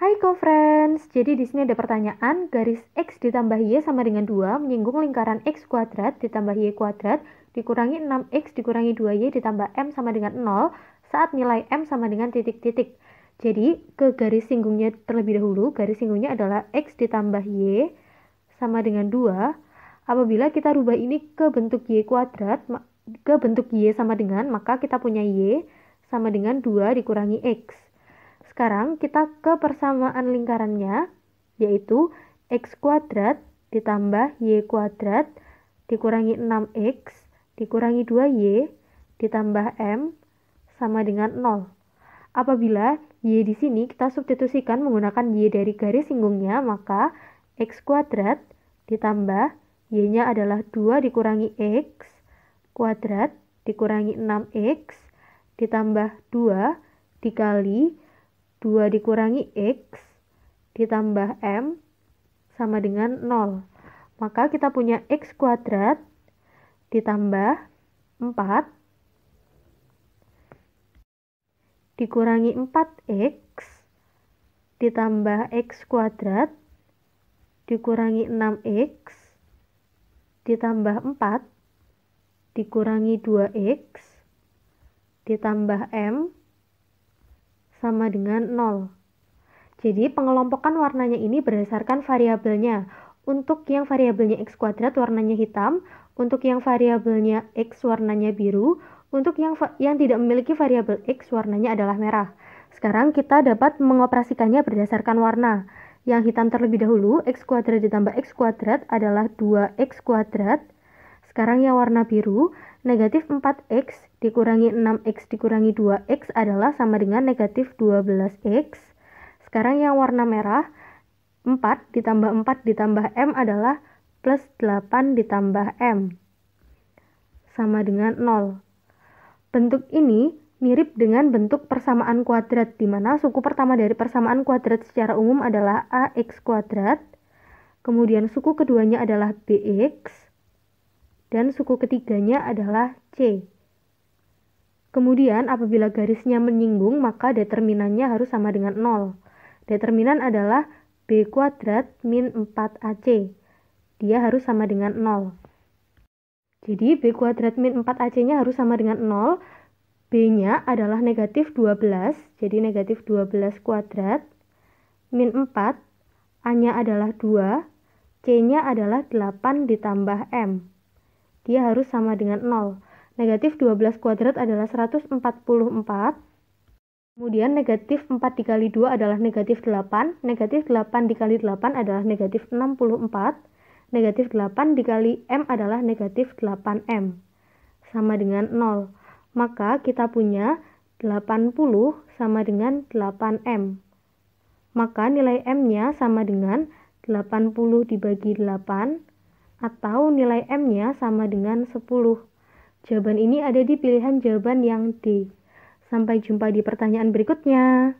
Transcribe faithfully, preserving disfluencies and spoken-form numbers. Hai co-friends, jadi di sini ada pertanyaan, garis X ditambah Y sama dengan dua menyinggung lingkaran X kuadrat ditambah Y kuadrat dikurangi enam X dikurangi dua Y ditambah M sama dengan nol saat nilai M sama dengan titik-titik. Jadi ke garis singgungnya terlebih dahulu, garis singgungnya adalah X ditambah Y sama dengan dua. Apabila kita rubah ini ke bentuk Y kuadrat, ke bentuk Y sama dengan, maka kita punya Y sama dengan dua dikurangi X. Sekarang kita ke persamaan lingkarannya, yaitu X kuadrat ditambah Y kuadrat dikurangi enam X dikurangi dua Y ditambah M sama dengan nol. Apabila Y di sini kita substitusikan menggunakan Y dari garis singgungnya, maka X kuadrat ditambah Y-nya adalah dua dikurangi X kuadrat dikurangi enam X ditambah dua dikali dua dikurangi X ditambah M sama dengan nol. Maka kita punya X kuadrat ditambah empat dikurangi empat X ditambah X kuadrat dikurangi enam X ditambah empat dikurangi dua X ditambah M sama dengan nol. Jadi pengelompokan warnanya ini berdasarkan variabelnya. Untuk yang variabelnya X kuadrat warnanya hitam, untuk yang variabelnya X warnanya biru, untuk yang yang tidak memiliki variabel X warnanya adalah merah. Sekarang kita dapat mengoperasikannya berdasarkan warna. Yang hitam terlebih dahulu, X kuadrat ditambah X kuadrat adalah dua X kuadrat. Sekarang yang warna biru, negatif empat X dikurangi enam X dikurangi dua X adalah sama dengan negatif dua belas X. Sekarang yang warna merah, empat ditambah empat ditambah M adalah plus delapan ditambah M, sama dengan nol. Bentuk ini mirip dengan bentuk persamaan kuadrat, di mana suku pertama dari persamaan kuadrat secara umum adalah A X kuadrat, kemudian suku keduanya adalah B X, dan suku ketiganya adalah C. Kemudian apabila garisnya menyinggung, maka determinannya harus sama dengan nol. Determinan adalah B kuadrat min empat A C. Dia harus sama dengan nol. Jadi B kuadrat min empat A C-nya harus sama dengan nol. B-nya adalah negatif dua belas, jadi negatif dua belas kuadrat. Min empat, A-nya adalah dua, C-nya adalah delapan ditambah M. Dia harus sama dengan nol. Negatif dua belas kuadrat adalah seratus empat puluh empat. Kemudian negatif empat dikali dua adalah negatif delapan. Negatif delapan dikali delapan adalah negatif enam puluh empat. Negatif delapan dikali M adalah negatif delapan M. Sama dengan nol. Maka kita punya delapan puluh sama dengan delapan M. Maka nilai M-nya sama dengan delapan puluh dibagi delapan, atau nilai M-nya sama dengan sepuluh. Jawaban ini ada di pilihan jawaban yang D. Sampai jumpa di pertanyaan berikutnya.